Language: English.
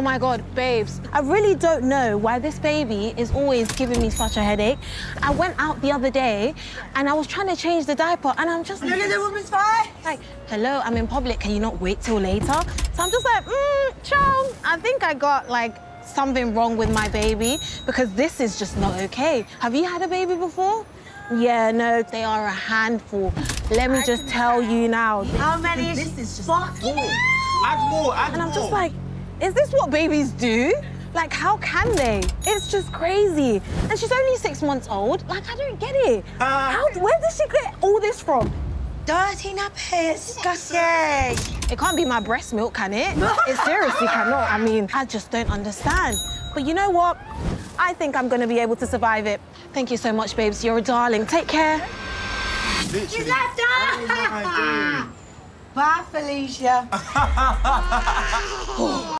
Oh my God, babes. I really don't know why this baby is always giving me such a headache. I went out the other day and I was trying to change the diaper and I'm just like, hello, I'm in public. Can you not wait till later? So I'm just like, child, I think I got like something wrong with my baby because this is just not okay. Have you had a baby before? Yeah, no, they are a handful. Let me just tell you now. How many? This is just fucking hell. Add more, add more. And I'm just like, is this what babies do? Like, how can they? It's just crazy. And she's only 6 months old. Like, I don't get it. Where does she get all this from? Dirty nappies, disgusting. It can't be my breast milk, can it? It seriously cannot. I mean, I just don't understand. But you know what? I think I'm going to be able to survive it. Thank you so much, babes. You're a darling. Take care. Literally. You left her! Bye, Felicia.